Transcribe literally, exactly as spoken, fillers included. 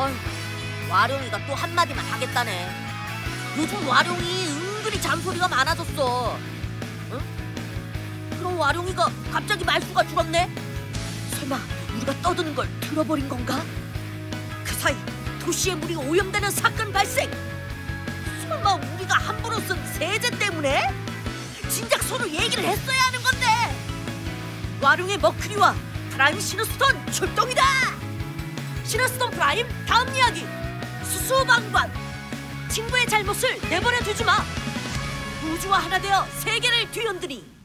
어휴, 와룡이가 또 한마디만 하겠다네. 요즘 와룡이 은근히 잔소리가 많아졌어. 응? 그럼 와룡이가 갑자기 말수가 줄었네? 설마 우리가 떠드는 걸 들어버린 건가? 그 사이 도시의 물이 오염되는 사건 발생! 설마 우리가 함부로 쓴 세제 때문에? 진작 서로 얘기를 했어야 하는 건데! 와룡의 머크리와 프라임 시노스톤 출동이다! 시노스톤 프라임 다음 이야기! 수수방관! 친구의 잘못을 내버려 두지 마! 우주와 하나 되어 세계를 뒤흔드니!